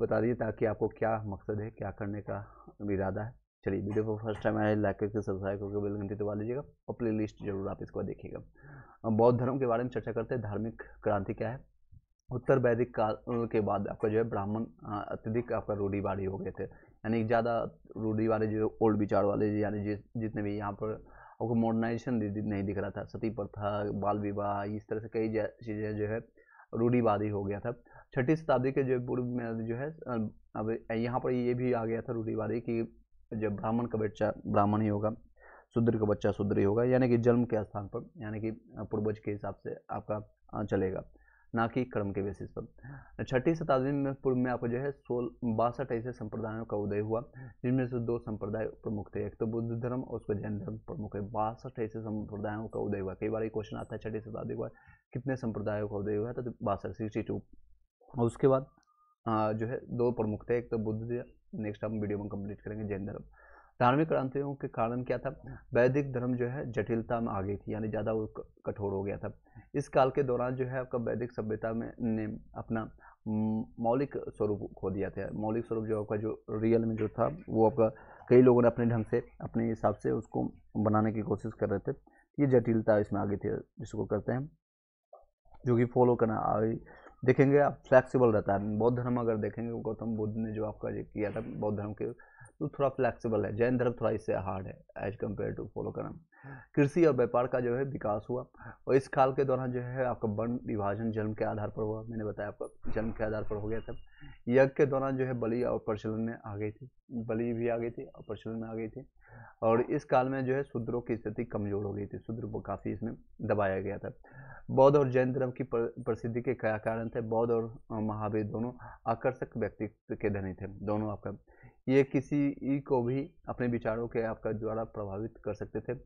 बता दीजिए ताकि आपको क्या मकसद है, क्या करने का इरादा है। चलिए, वीडियो को फर्स्ट टाइम आए लाइक करके सब्सक्राइब करके बेल घंटी दबा लीजिएगा और प्लेलिस्ट जरूर आप इसको देखिएगा। हम बौद्ध धर्म के बारे में चर्चा करते हैं। धार्मिक क्रांति क्या है? उत्तर वैदिक काल के बाद आपका जो है ब्राह्मण अत्यधिक आपका रूढ़िवादी हो गए थे, यानी ज़्यादा रूढ़िवादी जो ओल्ड विचार वाले, यानी जितने भी यहाँ पर आपको मॉडर्नाइजेशन नहीं दिख रहा था, सती प्रथा, बाल विवाह, इस तरह से कई चीज़ें जो है रूढ़िवादी हो गया था। छठी शताब्दी के जो पूर्व में जो है अब यहाँ पर ये भी आ गया था रूढ़िवादी कि जब ब्राह्मण का बच्चा ब्राह्मण ही होगा, शूद्र का बच्चा शूद्र ही होगा, यानी कि जन्म के स्थान पर, यानी कि पूर्वज के हिसाब से आपका चलेगा, ना कि कर्म के बेसिस पर। छठी शताब्दी में पूर्व में आपको जो है 1662 ऐसे संप्रदायों का उदय हुआ, जिनमें से दो संप्रदाय प्रमुख थे, एक तो बुद्ध धर्म और उसका जैन धर्म प्रमुख है। 62 ऐसे संप्रदायों का उदय हुआ। कई बार ये क्वेश्चन आता है छठी शताब्दी के बाद कितने संप्रदायों का उदय हुआ है, तो 62 62। और उसके बाद जो है दो प्रमुख थे, एक तो बुद्ध, नेक्स्ट हम वीडियो में कंप्लीट करेंगे जैन धर्म। धार्मिक क्रांतियों के कारण क्या था? वैदिक धर्म जो है जटिलता में आ गई थी, यानी ज़्यादा वो कठोर हो गया था। इस काल के दौरान जो है आपका वैदिक सभ्यता में ने अपना मौलिक स्वरूप खो दिया था। मौलिक स्वरूप जो आपका जो रियल में जो था वो आपका कई लोगों ने अपने ढंग से अपने हिसाब से उसको बनाने की कोशिश कर रहे थे। ये जटिलता इसमें आ गई थी, जिसको कहते हैं जो कि फॉलो करना देखेंगे आप फ्लैक्सिबल रहता है। बौद्ध धर्म अगर देखेंगे गौतम बुद्ध ने जो आपका किया था बौद्ध धर्म के, तो थोड़ा फ्लैक्सिबल है। जैन धर्म थोड़ा इससे हार्ड है एज कम्पेयर टू फॉलो करना। कृषि और व्यापार का जो है विकास हुआ, और इस काल के दौरान जो है आपका वर्ण विभाजन जन्म के आधार पर हुआ। मैंने बताया आपका जन्म के आधार पर हो गया था। यज्ञ के दौरान जो है बलि और प्रचलन में आ गई थी, बलि भी आ गई थी और प्रचलन में आ गई थी। और इस काल में जो है शूद्रों की स्थिति कमजोर हो गई थी, शूद्र को काफ़ी इसमें दबाया गया था। बौद्ध और जैन धर्म की प्रसिद्धि के क्या कारण थे? बौद्ध और महावीर दोनों आकर्षक व्यक्तित्व के धनी थे। दोनों आपका ये किसी को भी अपने विचारों के आपका द्वारा प्रभावित कर सकते थे।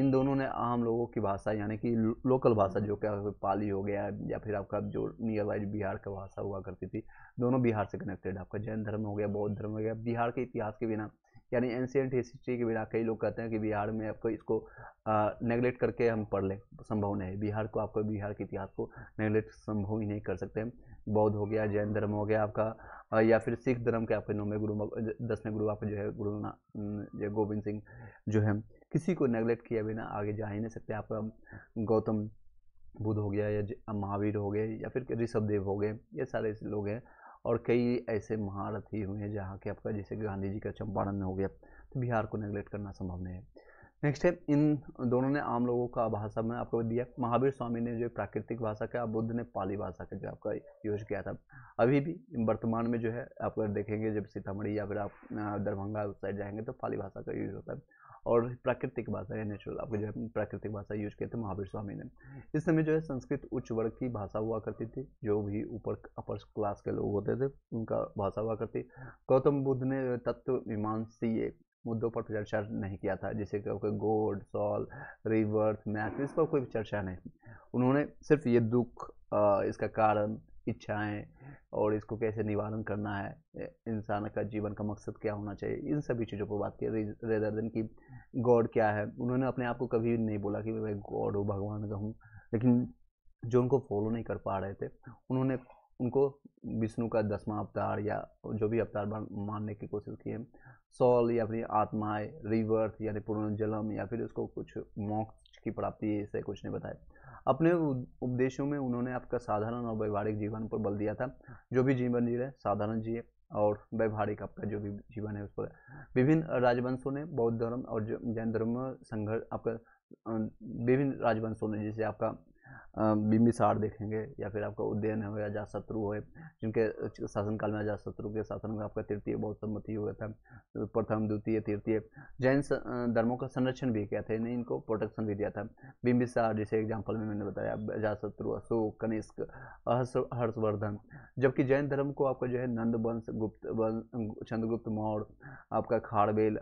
इन दोनों ने आम लोगों की भाषा, यानी कि लोकल भाषा जो क्या पाली हो गया या फिर आपका जो नियर बाई बिहार का भाषा हुआ करती थी, दोनों बिहार से कनेक्टेड। आपका जैन धर्म हो गया, बौद्ध धर्म हो गया। बिहार के इतिहास के बिना, यानी एंशियंट हिस्ट्री के बिना, कई लोग कहते हैं कि बिहार में आपको इसको नेगलेक्ट करके हम पढ़ लें, संभव नहीं। बिहार को आपको बिहार के इतिहास को नेगलेक्ट संभव ही नहीं कर सकते। बौद्ध हो गया, जैन धर्म हो गया आपका, या फिर सिख धर्म के आपके 10वें गुरु आपके जो है गुरु नानक गोविंद सिंह जो है, किसी को नेगलेक्ट किए बिना आगे जा ही नहीं सकते। आपका गौतम बुद्ध हो गया, या महावीर हो गए, या फिर ऋषभदेव हो गए, ये सारे ऐसे लोग हैं। और कई ऐसे महारथी हुए हैं जहाँ के आपका जैसे गांधी जी का चंपारण में हो गया, तो बिहार को नेगलेक्ट करना संभव नहीं है। नेक्स्ट है, इन दोनों ने आम लोगों का भाषा में आपको दिया। महावीर स्वामी ने जो प्राकृतिक भाषा का, बुद्ध ने पाली भाषा का जो आपका यूज किया था। अभी भी वर्तमान में जो है आप अगर देखेंगे जब सीतामढ़ी या फिर आप दरभंगा उस साइड जाएंगे तो पाली भाषा का यूज होता है, और प्राकृतिक भाषा या नेचुरल आपको जो है प्राकृतिक भाषा यूज किया था महावीर स्वामी ने। इस समय जो है संस्कृत उच्च वर्ग की भाषा हुआ करती थी, जो भी ऊपर अपर क्लास के लोग होते थे उनका भाषा हुआ करती। गौतम बुद्ध ने तत्व मीमांसीय मुद्दों पर चर्चा नहीं किया था, जैसे कि गोड, सॉल, रिवर्स, मैथ, इस पर कोई चर्चा नहीं। उन्होंने सिर्फ ये दुख, इसका कारण, इच्छाएं और इसको कैसे निवारण करना है, इंसान का जीवन का मकसद क्या होना चाहिए, इन सभी चीज़ों पर बात की, रेदर देन कि गॉड क्या है। उन्होंने अपने आप को कभी नहीं बोला कि मैं गॉड हूँ, भगवान का हूँ, लेकिन जो उनको फॉलो नहीं कर पा रहे थे उन्होंने उनको विष्णु का 10वां अवतार या जो भी अवतार मानने की कोशिश की है। सॉल या अपनी आत्माएं, रिवर्थ यानी पुनर्जन्म, या फिर उसको कुछ मोक्ष की प्राप्ति, ऐसे कुछ नहीं बताया। अपने उपदेशों में उन्होंने आपका साधारण और व्यवहारिक जीवन पर बल दिया था। जो भी जीवन जी रहे साधारण जिए और व्यवहारिक आपका जो भी जीवन है उस पर। विभिन्न राजवंशों ने बौद्ध धर्म और जैन धर्म में संघर्ष आपका विभिन्न राजवंशों ने, जैसे आपका बिम्बिसार देखेंगे या फिर आपका उदयन हो, अजातशत्रु हो, जिनके शासनकाल में अजातशत्रु के शासन में आपका तृतीय बौद्ध सम्मति हुआ था, प्रथम, द्वितीय, तृतीय। जैन धर्मों का संरक्षण भी किया था, यानी इनको प्रोटेक्शन भी दिया था। बिम्बिसार जैसे एग्जांपल में मैंने बताया, अजातशत्रु, अशोक, कनिष्क, हर्षवर्धन। जबकि जैन धर्म को आपका जो है नंद वंश, गुप्त वंश, चंद्रगुप्त मौर्य, आपका खाड़बेल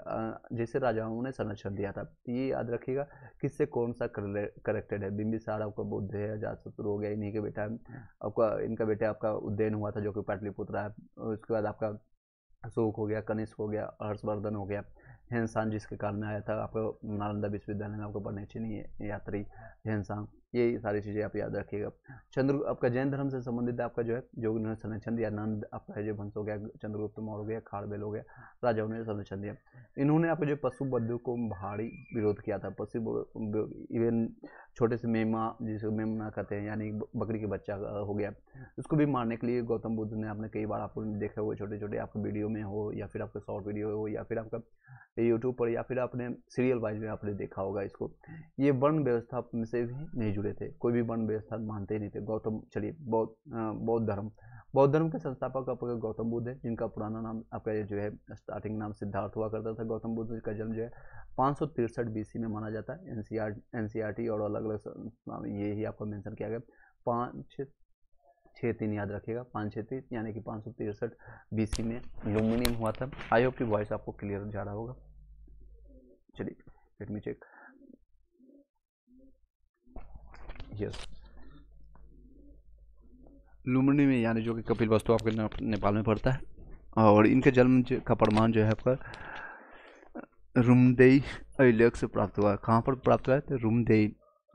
जैसे राजाओं ने संरक्षण दिया था। ये याद रखिएगा किससे कौन सा कनेक्टेड है। बिम्बिसार आपका बुद्ध है, अजातशत्रु हो गया, इन्हीं के बेटा आपका, इनका बेटा आपका उज्जैन हुआ था जो कि पाटलिपुत्र है। उसके बाद आपका अशोक हो गया, कनिष्क हो गया, हर्षवर्धन हो गया, हेनसांग जिसके कारण आया था आपको नालंदा विश्वविद्यालय में आपको पढ़ने चाहिए यात्री हेनसांग, ये सारी चीज़ें आप याद रखिएगा। चंद्र आपका जैन धर्म से संबंधित आपका जो है जोगिंद्र सन छंद या नंद आपका जो वंश हो गया, चंद्रगुप्त मौर्य हो गया, खाड़बेल हो गया, राजाओं ने सन छंद। इन्होंने आपको जो पशु बद्धों को भारी विरोध किया था। पशु इवन छोटे से मेमा जिसको मेमना कहते हैं यानी बकरी के बच्चा हो गया, उसको भी मारने के लिए गौतम बुद्ध ने आपने कई बार आपको देखे हुए छोटे छोटे आपके वीडियो में हो या फिर आपका शॉर्ट वीडियो हो या फिर आपका यूट्यूब पर या फिर आपने सीरियल वाइज में आपने देखा होगा इसको। ये वर्ण व्यवस्था में से भी नहीं जुड़े थे, कोई भी वर्ण व्यवस्था मानते ही नहीं थे गौतम। चलिए बौद्ध धर्म के संस्थापक आपका गौतम बुद्ध है, जिनका पुराना नाम आपका जो है स्टार्टिंग नाम सिद्धार्थ हुआ करता था। गौतम बुद्ध का जन्म जो है 563 BC में माना जाता है। एनसीईआरटी और अलग अलग ये ही आपको मेंशन किया गया। 563 याद रखिएगा, 563 यानी कि 563 BC में लुम्बिनी हुआ था। आई होप की वॉइस आपको क्लियर जा रहा होगा। चलिए let me check. Yes, Lumbini में यानी जो कि कपिलवस्तु आपके नेपाल में पड़ता है। और इनके जन्म का प्रमाण जो है आपका रुमदेई अभिलेख से प्राप्त हुआ है। कहाँ पर प्राप्त हुआ है? तो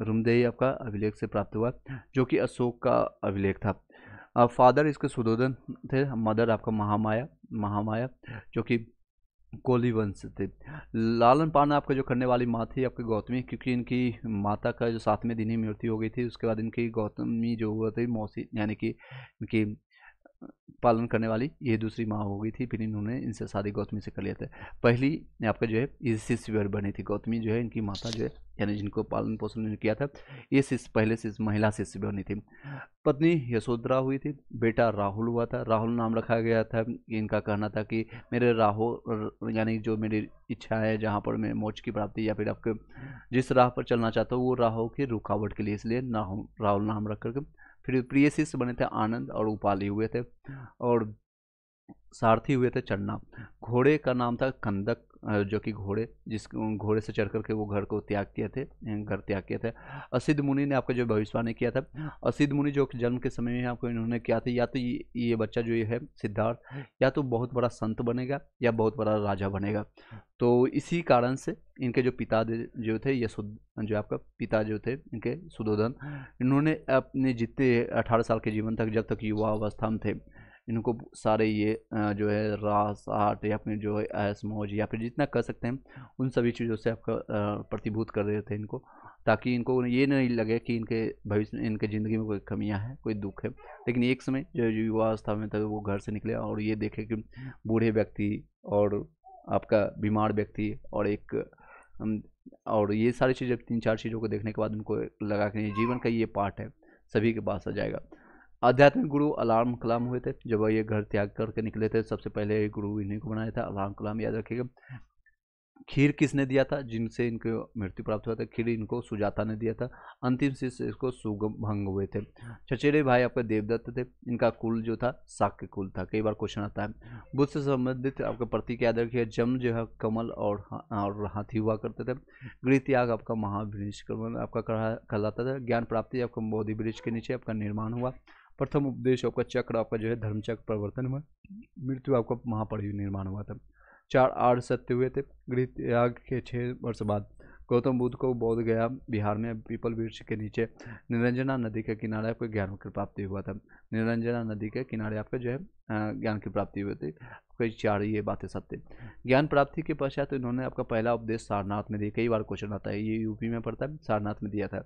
रुमदेई आपका अभिलेख से प्राप्त हुआ जो कि अशोक का अभिलेख था। फादर इसके सुदोधन थे, मदर आपका महामाया जो कि कोली वंश थे। लालन पालन आपका जो करने वाली माँ थी आपकी गौतमी, क्योंकि इनकी माता का जो 7वें दिन ही मृत्यु हो गई थी। उसके बाद इनकी गौतमी जो हुआ थी मौसी यानी कि इनकी पालन करने वाली ये दूसरी माँ हो गई थी। फिर इन्होंने इनसे शादी गौतमी से कर लिया था। पहली आपका जो है ये शिष्य बनी थी गौतमी जो है इनकी माता जो है यानी जिनको पालन पोषण किया था ये पहले महिला शिष्य बनी थी। पत्नी यशोदरा हुई थी, बेटा राहुल हुआ था। राहुल नाम रखा गया था, इनका कहना था कि मेरे राहुल यानी जो मेरी इच्छा है जहाँ पर मैं मोक्ष की प्राप्ति या फिर आपके जिस राह पर चलना चाहता हूँ वो राहों की रुकावट के लिए, इसलिए राहुल नाम रख कर। फिर प्रिय शिष्य बने थे आनंद और उपाली हुए थे। और सारथी हुए थे चन्ना। घोड़े का नाम था कंदक, जो कि घोड़े से चढ़ करके वो घर त्याग किए थे। असित मुनि ने आपका जो भविष्यवाणी किया था। असित मुनि जो जन्म के समय में आपको इन्होंने किया था, या तो ये बच्चा जो ये है सिद्धार्थ या तो बहुत बड़ा संत बनेगा या बहुत बड़ा राजा बनेगा। तो इसी कारण से इनके जो पिता जो थे इनके सुदोधन, इन्होंने अपने जितने 18 साल के जीवन तक जब तक युवा अवस्था में थे इनको सारे ये जो है रास आर्ट या फिर जो है ऐश मौज या फिर जितना कर सकते हैं उन सभी चीज़ों से आपका प्रतिभूत कर रहे थे इनको, ताकि इनको ये नहीं लगे कि इनके भविष्य इनके ज़िंदगी में कोई कमियां हैं, कोई दुख है। लेकिन एक समय जो युवा अवस्था में था वो घर से निकले और ये देखे कि बूढ़े व्यक्ति और आपका बीमार व्यक्ति और ये सारी चीज़ें 3-4 चीज़ों को देखने के बाद उनको लगा कि जीवन का ये पार्ट है, सभी के पास आ जाएगा। आध्यात्मिक गुरु आलार कलाम हुए थे। जब ये घर त्याग करके निकले थे सबसे पहले गुरु इन्हीं को बनाया था, आलार कलाम याद रखिएगा। खीर किसने दिया था? जिनसे इनको मृत्यु प्राप्त हुआ था खीर इनको सुजाता ने दिया था। अंतिम शिष्य इसको सुगभंग हुए थे। चचेरे भाई आपका देवदत्त थे। इनका कुल जो था शाक्य कुल था। कई बार क्वेश्चन आता है। बुद्ध से संबंधित आपका प्रतीक याद रखिए। जम जो है कमल और हाथी हुआ करते थे। गृह त्याग आपका महावृक्ष आपका कहलाता था। ज्ञान प्राप्ति आपका बोधि वृक्ष के नीचे आपका निर्माण हुआ। प्रथम उपदेश आपका चक्र आपका जो है धर्मचक्र प्रवर्तन हुआ। मृत्यु आपका महापरिव निर्माण हुआ था। 4 आर्य सत्य हुए थे। गृह त्याग के 6 वर्ष बाद गौतम बुद्ध को बोधगया बिहार में पीपल वृक्ष के नीचे निरंजना नदी के किनारे आपको ज्ञान की प्राप्ति हुआ था। निरंजना नदी के किनारे आपका जो है ज्ञान की प्राप्ति हुई थी। कई 4 ये बातें सत्य। ज्ञान प्राप्ति के पश्चात तो इन्होंने आपका पहला उपदेश सारनाथ में दिया। कई बार क्वेश्चन आता है, ये यूपी में पड़ता है, सारनाथ में दिया था।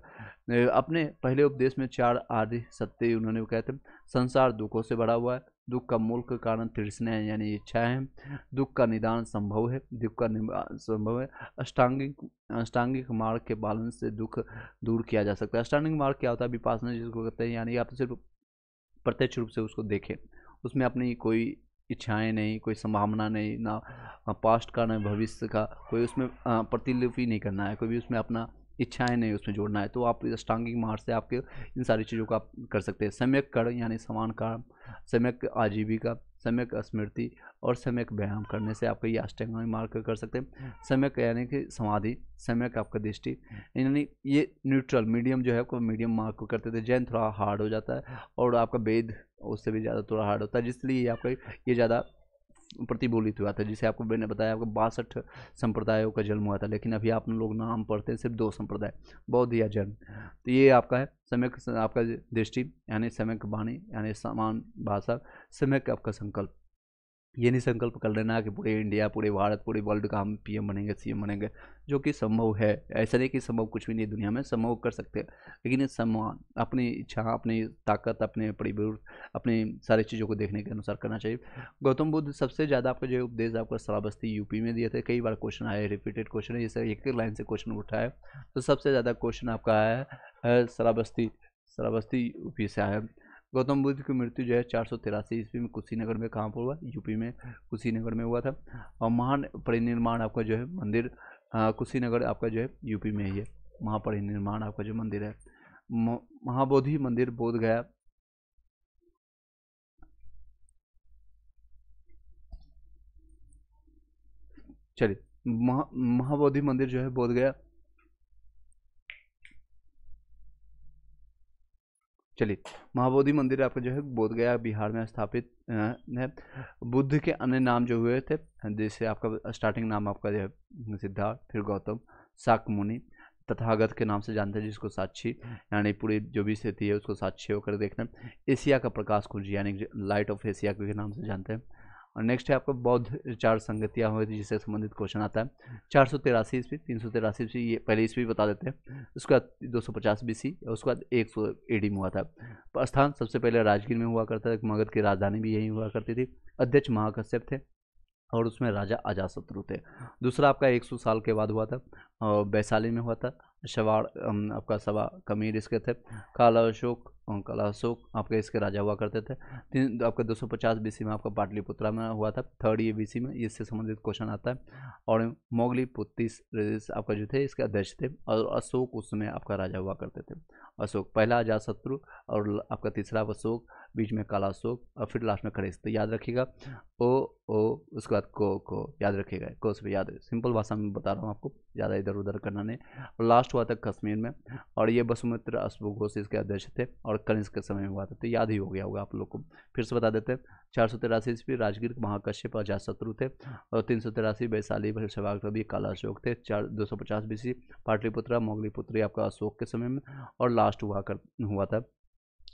अपने पहले उपदेश में 4 आर्य सत्य उन्होंने कहा था। संसार दुखों से भरा हुआ है। दुख का मूल के कारण तृष्णा है यानी इच्छा है। दुख का निदान संभव है, अष्टांगिक मार्ग के पालन से दुख दूर किया जा सकता है। अष्टांगिक मार्ग क्या होता है? विपासना जिसको कहते हैं, यानी आप सिर्फ प्रत्यक्ष रूप से उसको देखें, उसमें अपनी कोई इच्छाएं नहीं, कोई संभावना नहीं, ना पास्ट का ना भविष्य का, कोई उसमें प्रतिलिपि नहीं करना है, कोई भी उसमें अपना इच्छाएं नहीं उसमें जोड़ना है। तो आप अष्टांगिक मार्ग से आपके इन सारी चीज़ों को आप कर सकते हैं। सम्यक कर यानी समान कर्म, सम्यक आजीविका, सम्यक स्मृति और सम्यक व्यायाम करने से आपको ये अष्टांगिक मार्ग कर सकते हैं। सम्यक यानी कि समाधि, सम्यक आपका दृष्टि, यानी ये न्यूट्रल मीडियम जो है आपको मीडियम मार्ग को करते थे। जैन थोड़ा हार्ड हो जाता है और आपका वेद उससे भी ज़्यादा थोड़ा हार्ड होता है, जिसलिए आपका ये ज़्यादा प्रतिबोलित हुआ था, जिसे आपको मैंने बताया आपको 62 संप्रदायों का जन्म हुआ था, लेकिन अभी आप लोग नाम पढ़ते हैं सिर्फ 2 संप्रदाय, बौद्ध या जैन। तो ये आपका है सम्यक आपका दृष्टि यानी सम्यक वाणी यानी समान भाषा, सम्यक आपका संकल्प। ये नहीं संकल्प कर लेना कि पूरे इंडिया पूरे भारत पूरे वर्ल्ड का हम पीएम बनेंगे सीएम बनेंगे, जो कि संभव है। ऐसा नहीं कि संभव कुछ भी नहीं दुनिया में, संभव कर सकते हैं, लेकिन ये सम्मान अपनी इच्छा अपनी ताकत अपने परिवर्तन अपनी सारी चीज़ों को देखने के अनुसार करना चाहिए। गौतम बुद्ध सबसे ज़्यादा आपको जो उपदेश आपको श्रावस्ती यूपी में दिए थे, कई बार क्वेश्चन आए, रिपीटेड क्वेश्चन है, जैसे एक लाइन से क्वेश्चन उठाया, तो सबसे ज़्यादा क्वेश्चन आपका है श्रावस्ती यूपी से आया। गौतम बुद्ध की मृत्यु जो है 483 ईस्वी में कुशीनगर में, कहाँ पर हुआ, यूपी में कुशीनगर में हुआ था। और महान परिनिर्माण आपका जो है मंदिर कुशीनगर आपका जो है यूपी में ही है, महापरिनिर्माण आपका जो मंदिर है। महाबोधि मंदिर बोधगया, चलिए महाबोधि मंदिर जो है बोधगया। चलिए महाबोधि मंदिर आपका जो है बोधगया बिहार में स्थापित है। बुद्ध के अन्य नाम जो हुए थे, जैसे आपका स्टार्टिंग नाम आपका जो है सिद्धार्थ, फिर गौतम, शाकमुनि, तथागत के नाम से जानते हैं जिसको साक्षी, यानी पूरी जो भी स्थिति है उसको साक्षी होकर देखना। एशिया का प्रकाश कुंज यानी लाइट ऑफ एशिया के नाम से जानते हैं। और नेक्स्ट है आपका बौद्ध 4 संगतियाँ हुई थी जिससे संबंधित क्वेश्चन आता है 483 ईस्वी, 383 ईस्वी, ये पहले ईस्वी बता देते हैं, उसके बाद 250 BC, उसके बाद 100 AD में हुआ था। स्थान सबसे पहले राजगीर में हुआ करता था, मगध की राजधानी भी यहीं हुआ करती थी। अध्यक्ष महाकश्यप थे और उसमें राजा अजातशत्रु थे। दूसरा आपका 100 साल के बाद हुआ था और वैशाली में हुआ था। शवाड़ आपका सवा कमीर इसके थे। कालाशोक आपके इसके राजा हुआ करते थे। आपका 250 BC में आपका पाटलिपुत्रा में हुआ था, 3rd AD में, इससे संबंधित क्वेश्चन आता है। और मोगली पुत्तिस आपका जो थे इसके अध्यक्ष थे और अशोक उस समय आपका राजा हुआ करते थे। अशोक पहला अजातशत्रु और आपका तीसरा अशोक, बीच में कालाशोक और फिर लास्ट में कनिष्क। तो याद रखिएगा ओ उसके बाद को याद रखिएगा, को से याद है, सिंपल भाषा में बता रहा हूँ आपको, ज़्यादा इधर उधर करना नहीं। और लास्ट हुआ था कश्मीर में और ये वसुमित्र अश्वघोष इसके अध्यक्ष थे और कनिष्क के समय में हुआ था। तो याद ही हो गया होगा आप लोग को, फिर से बता देते हैं। 483 ईस्वी राजगीर महाकश्यप अजातशत्रु थे और 383 वैशाली भी कालाशोक थे। 250 BC पाटलिपुत्र मोगलीपुत्री आपका अशोक के समय में और लास्ट हुआ था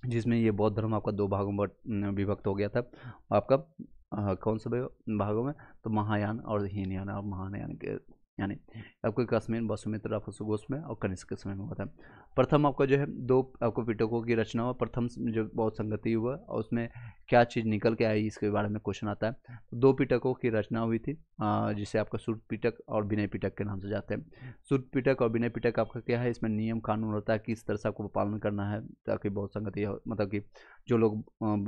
जिसमें ये बौद्ध धर्म आपका 2 भागों में विभक्त हो गया था। आपका कौन से भागों में, तो महायान और हीनयान। और महायान के यानी आपको कश्मीर वसुमित्र अश्वघोष में और कनिष्क के समय में हुआ था। प्रथम आपका जो है 2 आपको पिटकों की रचना हुआ। प्रथम जो बहुत संगति हुआ और उसमें क्या चीज़ निकल के आई इसके बारे में क्वेश्चन आता है। 2 पिटकों की रचना हुई थी जिसे आपका सूट पिटक और विनय पिटक के नाम से जाते हैं। सूट पिटक और विनय पिटक आपका क्या है, इसमें नियम कानून होता है किस तरह से आपको पालन करना है ताकि बहुत संगति मतलब कि जो लोग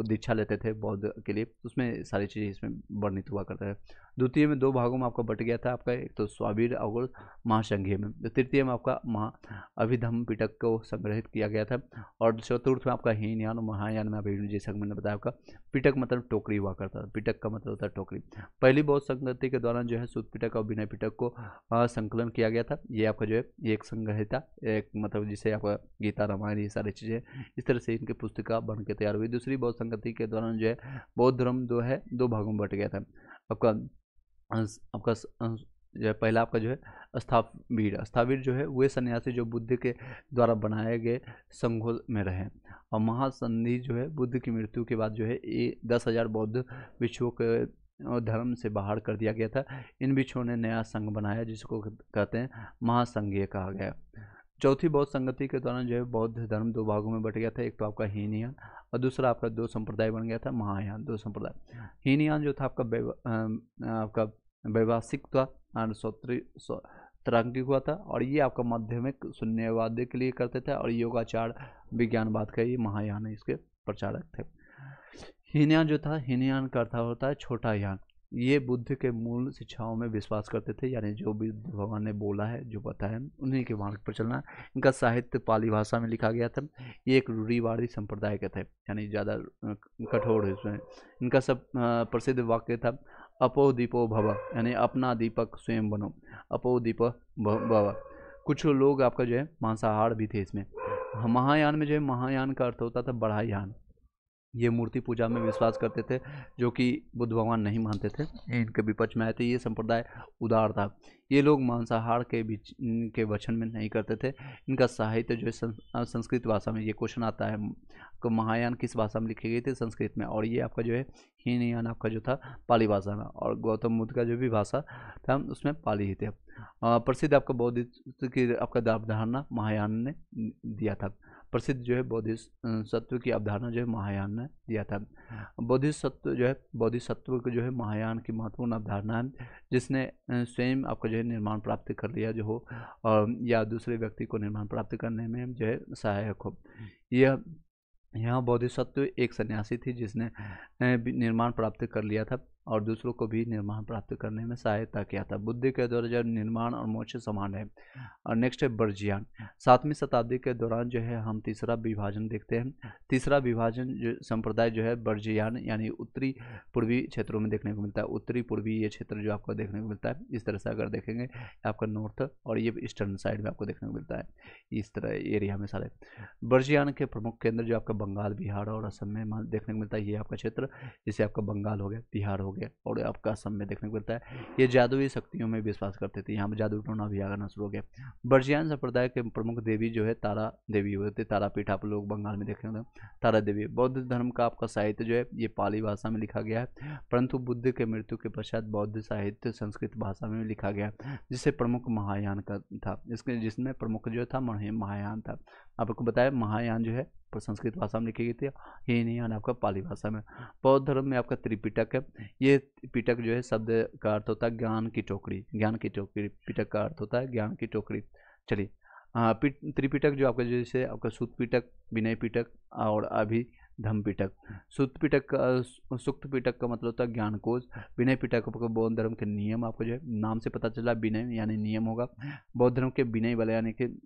दीक्षा लेते थे बौद्ध के लिए उसमें सारी चीज़ें इसमें वर्णित हुआ करते हैं। द्वितीय में 2 भागों में आपका बट गया था, आपका एक तो स्वावीर और महासंघीय में। तृतीय में आपका अभिधम पिटक को संग्रहित किया गया था। और चतुर्थ में आपका हीनयान और महायान में अभी जैसा मैंने बताया आपका पिटक मतलब टोकरी हुआ करता था, पिटक का मतलब होता है टोकरी। पहली बौद्ध संगति के दौरान जो है सूत पिटक और विनय पिटक को संकलन किया गया था। ये आपका जो है एक संग्रहिता एक मतलब जिसे आपका गीता रामायण ये सारी चीज़ें इस तरह से इनकी पुस्तिका बन के तैयार हुई। दूसरी बौद्ध संगति के दौरान जो है बौद्ध धर्म जो है 2 भागों में बट गया था। आपका जो है पहला आपका जो है अस्थावीर जो है वे सन्यासी जो बुद्ध के द्वारा बनाए गए संघों में रहे। और महासंधि जो है बुद्ध की मृत्यु के बाद जो है 10,000 बौद्ध भिक्षुओं के धर्म से बाहर कर दिया गया था। इन भिक्षुओं ने नया संघ बनाया जिसको कहते हैं महासंघीय कहा गया। चौथी बौद्ध संगति के दौरान जो है बौद्ध धर्म 2 भागों में बट गया था, एक तो आपका हीनयान और दूसरा आपका 2 संप्रदाय बन गया था महायान 2 संप्रदाय। हीनयान जो था आपका वैवासिक था और सौत्रांगिक हुआ था और ये आपका माध्यमिक शून्यवाद के लिए करते थे और योगाचार विज्ञानवाद का ये महायान इसके प्रचारक थे। हीनयान जो था, हीनयान का अर्थ होता है छोटा यान। ये बुद्ध के मूल शिक्षाओं में विश्वास करते थे, यानी जो भी भगवान ने बोला है जो बताया उन्हीं के मार्ग पर चलना। इनका साहित्य पाली भाषा में लिखा गया था। ये एक रूढ़िवादी संप्रदाय के थे, यानी ज़्यादा कठोर है इसमें। इनका सब प्रसिद्ध वाक्य था अपो दीपो भव, यानी अपना दीपक स्वयं बनो, अपो दीपो भव। कुछ लोग आपका जो है मांसाहार भी थे इसमें। महायान में जो है महायान का अर्थ होता था बड़ा यान, ये मूर्ति पूजा में विश्वास करते थे, जो कि बुद्ध भगवान नहीं मानते थे, इनके विपक्ष में आए थे। ये संप्रदाय उदार था, ये लोग मांसाहार के वचन में नहीं करते थे। इनका साहित्य जो संस्कृत भाषा में, ये क्वेश्चन आता है आपको, महायान किस भाषा में लिखी गई थी? संस्कृत में। और ये आपका जो है हीनयान आपका जो था पाली भाषा में, और गौतम बुद्ध का जो भी भाषा था उसमें पाली ही थे। प्रसिद्ध आपका बौद्धिस्ट की आपका अवधारणा महायान ने दिया था। प्रसिद्ध जो है बौद्धिसत्व की अवधारणा जो है महायान ने दिया था। बौद्धिसत्व जो है महायान की महत्वपूर्ण अवधारणा है, जिसने स्वयं आपका जो है निर्माण प्राप्त कर लिया जो हो, और या दूसरे व्यक्ति को निर्माण प्राप्त करने में जो है सहायक हो। यह यहाँ बौद्धिसत्व एक सन्यासी थी जिसने निर्माण प्राप्त कर लिया था और दूसरों को भी निर्माण प्राप्त करने में सहायता किया था। बुद्ध के दौरान जो निर्माण और मोक्ष समान है। और नेक्स्ट है बर्जियान। 7वीं शताब्दी के दौरान जो है हम तीसरा विभाजन देखते हैं। तीसरा विभाजन जो संप्रदाय जो है बर्जियान यानी उत्तरी पूर्वी क्षेत्रों में देखने को मिलता है। उत्तरी पूर्वी ये क्षेत्र जो आपको देखने को मिलता है, इस तरह से अगर देखेंगे आपका नॉर्थ और ये ईस्टर्न साइड में आपको देखने को मिलता है, इस तरह एरिया में सारे। बर्जियान के प्रमुख केंद्र जो आपका बंगाल, बिहार और असम में देखने को मिलता है। ये आपका क्षेत्र जिसे आपका बंगाल हो गया, बिहार हो गया और आपका असम में देखने को मिलता है। ये जादुई शक्तियों में विश्वास करते थे, यहाँ पर जादू टोना भी आना शुरू हो गया। बर्जियान संप्रदाय के प्रमुख देवी जो है तारा देवी होते, तारापीठ आप लोग बंगाल में देखेंगे तारा देवी। बौद्ध धर्म का आपका साहित्य जो है ये पाली भाषा में लिखा गया है, परंतु बुद्ध के मृत्यु के पश्चात बौद्ध साहित्य संस्कृत भाषा में लिखा गया, जिससे प्रमुख महायान का था, इसके जिसमें प्रमुख जो था महायान था। आपको बताया महायान जो है संस्कृत भाषा में लिखी गई थी, ये नहीं है आपका पाली भाषा में। बौद्ध धर्म में आपका त्रिपिटक है। ये पिटक जो है शब्द का अर्थ होता है ज्ञान की टोकरी, ज्ञान की टोकरी, पिटक का अर्थ होता है ज्ञान की टोकरी। चलिए त्रिपिटक जो आपका जैसे आपका सूत पिटक, विनय पिटक और अभी धम पिटक। सुक्त पिटक का मतलब होता है ज्ञान कोश। विनय पिटक आपको बौद्ध धर्म के नियम, आपको जो है नाम से पता चला विनय यानी नियम होगा। बौद्ध धर्म के विनय वाले यानी कि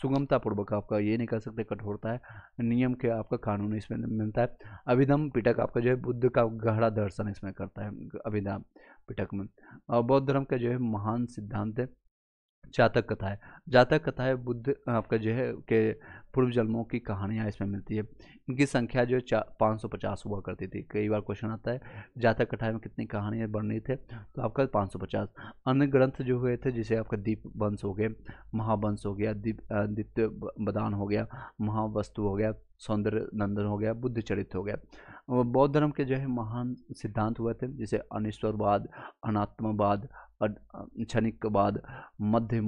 सुगमतापूर्वक, आपका ये नहीं कह सकते कठोरता है, नियम के आपका कानून इसमें मिलता है। अभिधम पिटक आपका जो है बुद्ध का गहरा दर्शन इसमें करता है अभिधम पिटक में। और बौद्ध धर्म का जो है महान सिद्धांत है जातक कथा है। जातक कथा है बुद्ध आपका जो है के पूर्व जन्मों की कहानियाँ इसमें मिलती है। इनकी संख्या जो 550 हुआ करती थी। कई बार क्वेश्चन आता है जातक कथा में कितनी कहानियाँ बन रही थे, तो आपका 550। अन्य ग्रंथ जो हुए थे जैसे आपका दीप वंश हो गए, महावंश हो गया, दित्य बदान हो गया, महावस्तु हो गया, सौंदर्य नंदन हो गया, बुद्ध चरित हो गया। बौद्ध धर्म के जो है महान सिद्धांत हुए थे जैसे अनिश्वरवाद, अनात्मवाद, क्षणिकवाद, मध्यम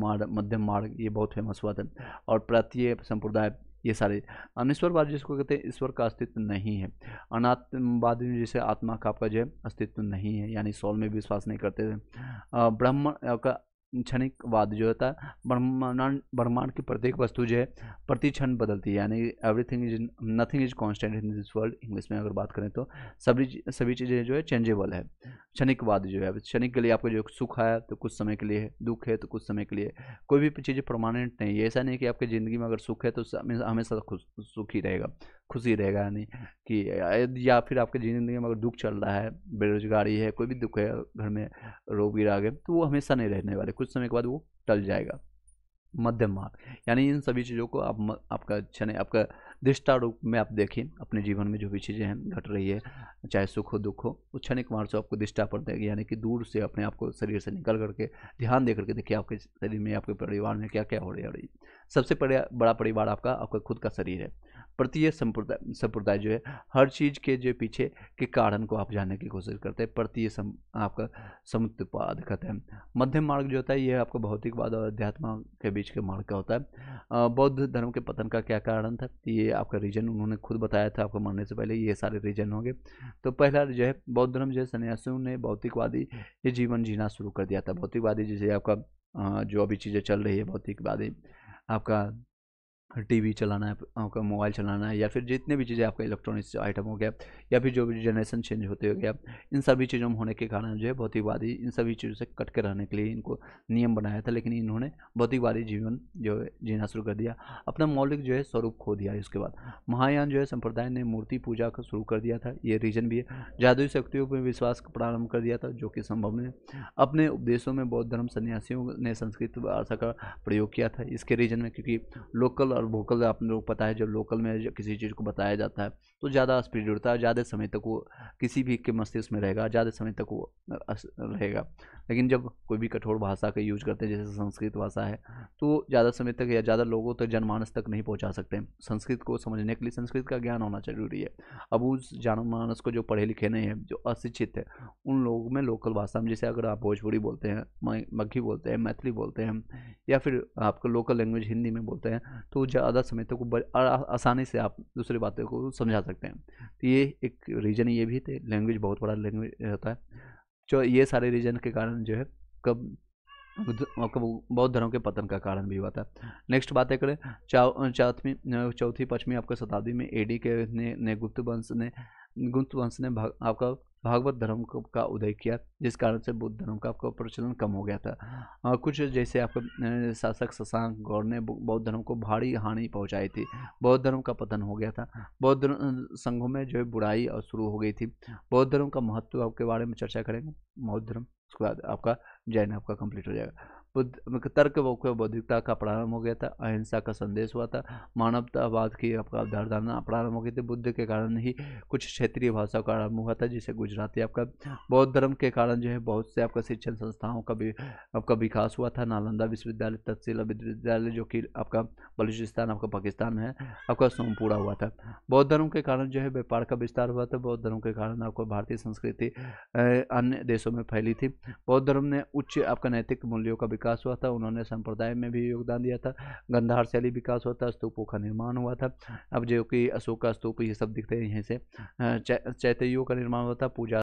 मार्ग, ये बहुत फेमस हुआ था। और प्रातीय संप्रदाय ये सारे। अनिश्वरवाद जिसको कहते हैं ईश्वर का अस्तित्व नहीं है। अनात्मवाद में जैसे आत्मा का आपका जो है अस्तित्व नहीं है, यानी सोल में विश्वास नहीं करते थे। ब्रह्म का क्षणिकवाद जो होता है ब्रह्मांड की प्रत्येक वस्तु जो है प्रति क्षण बदलती है, यानी everything is nothing is constant in this world. English में अगर बात करें तो सभी चीज़ें जो है चेंजेबल है। क्षणिकवाद जो है, क्षणिक के लिए आपको जो सुख है तो कुछ समय के लिए है, दुख है तो कुछ समय के लिए, कोई भी चीज़ें परमानेंट नहीं है। ऐसा नहीं कि आपकी ज़िंदगी में अगर सुख है तो हमेशा सुखी रहेगा, खुशी रहेगा, यानी कि या फिर आपके ज़िंदगी में अगर दुख चल रहा है, बेरोजगारी है, कोई भी दुख है, घर में रोग भी आ गए, तो वो हमेशा नहीं रहने वाले, कुछ समय के बाद वो टल जाएगा। मध्यम मार्ग यानी इन सभी चीज़ों को आप आपका क्षण आपका दृष्टा रूप में आप देखिए। अपने जीवन में जो भी चीज़ें हैं घट रही है, चाहे सुख हो दुख हो, वो क्षणिक मार्ग से आपको दृष्टा पर देगी, यानी कि दूर से अपने आप को शरीर से निकल करके ध्यान दे करके देखिए आपके शरीर में, आपके परिवार में क्या क्या हो रहा है। सबसे बड़ा परिवार आपका खुद का शरीर है। प्रत्येक संप्रदाय जो है हर चीज़ के जो पीछे के कारण को आप जानने की कोशिश करते हैं, प्रत्येक आपका समुत्पाद कहते हैं। मध्यम मार्ग जो होता है यह आपका भौतिकवाद और अध्यात्म के बीच के मार्ग का होता है। बौद्ध धर्म के पतन का क्या कारण था, ये आपका रीजन उन्होंने खुद बताया था आपको मरने से पहले, ये सारे रीजन होंगे। तो पहला जो है बौद्ध धर्म जो है सन्यासियों ने भौतिकवादी ये जीवन जीना शुरू कर दिया था। भौतिकवादी जैसे आपका जो अभी चीज़ें चल रही है, भौतिकवादी आपका टीवी चलाना है, आपका मोबाइल चलाना है, या फिर जितने भी चीज़ें आपका इलेक्ट्रॉनिक्स आइटम हो गया, या फिर जो भी जनरेशन चेंज होते हो गया, इन सभी चीज़ों में होने के कारण जो है भौतिकवादी इन सभी चीज़ों से कट के रहने के लिए इनको नियम बनाया था, लेकिन इन्होंने भौतिकवादी जीवन जो है जीना शुरू कर दिया, अपना मौलिक जो है स्वरूप खो दिया। इसके बाद महायान जो है संप्रदाय ने मूर्ति पूजा का शुरू कर दिया था, ये रीजन भी है। जादुई शक्तियों पर विश्वास प्रारंभ कर दिया था जो कि संभव नहीं। अपने उपदेशों में बौद्ध धर्म सन्यासियों ने संस्कृत भाषा का प्रयोग किया था, इसके रीजन में, क्योंकि लोकल और वोकल आपने लोग पता है, जब लोकल में किसी चीज़ को बताया जाता है तो ज़्यादा स्पीड उड़ता है, ज़्यादा समय तक वो किसी भी के मस्तिष्क में रहेगा, ज़्यादा समय तक वो रहेगा। लेकिन जब कोई भी कठोर भाषा का यूज करते हैं जैसे संस्कृत भाषा है तो ज़्यादा समय तक या ज़्यादा लोगों तक जनमानस तक नहीं पहुँचा सकते। संस्कृत को समझने के लिए संस्कृत का ज्ञान होना जरूरी है। अब उस जनमानस को जो पढ़े लिखे नहीं है, जो अशिक्षित है, उन लोगों में लोकल भाषा में जैसे अगर आप भोजपुरी बोलते हैं, मगही बोलते हैं, मैथिली बोलते हैं या फिर आपको लोकल लैंग्वेज हिंदी में बोलते हैं तो ज़्यादा समय तक आसानी से आप दूसरी बातों को समझा सकते हैं। तो ये एक रीज़न ये भी थे, लैंग्वेज बहुत बड़ा लैंग्वेज होता है। जो ये सारे रीज़न के कारण जो है कब बौद्ध धर्म के पतन का कारण भी हुआ था। नेक्स्ट बातें करें चौथी पश्चिमी आपका शताब्दी में एडी के ने गुप्त वंश ने आपका भागवत धर्म का उदय किया, जिस कारण से बुद्ध धर्म का आपका प्रचलन कम हो गया था। कुछ जैसे आपका शासक शशांक गौड़ ने बौद्ध धर्म को भारी हानि पहुंचाई थी, बौद्ध धर्म का पतन हो गया था। बौद्ध संघों में जो है बुराई और शुरू हो गई थी। बौद्ध धर्म का महत्व आपके बारे में चर्चा करेंगे, बौद्ध धर्म, उसके बाद आपका जैन आपका कंप्लीट हो जाएगा। बुद्ध तर्क व बौद्धिकता का प्रारंभ हो गया था, अहिंसा का संदेश हुआ था, मानवतावाद की आपका अवधारणा प्रारंभ हो गई थी। बुद्ध के कारण ही कुछ क्षेत्रीय भाषाओं का आरंभ हुआ था जिसे गुजराती आपका। बौद्ध धर्म के कारण जो है बहुत से आपका शिक्षण संस्थाओं का भी आपका विकास हुआ था। नालंदा विश्वविद्यालय, तक्षशिला विश्वविद्यालय जो कि आपका बलूचिस्तान आपका पाकिस्तान है, आपका सोमपुरा हुआ था। बौद्ध धर्म के कारण जो है व्यापार का विस्तार हुआ था। बौद्ध धर्म के कारण आपको भारतीय संस्कृति अन्य देशों में फैली थी। बौद्ध धर्म ने उच्च आपका नैतिक मूल्यों का विकास हुआ था, उन्होंने संप्रदाय में भी योगदान दिया था। गंधार शैली विकास हुआ था, स्तूपों का निर्माण हुआ था, अब जो कि अशोक का स्तूप ये सब दिखते हैं यहीं से। चैत्यों का निर्माण हुआ था, पूजा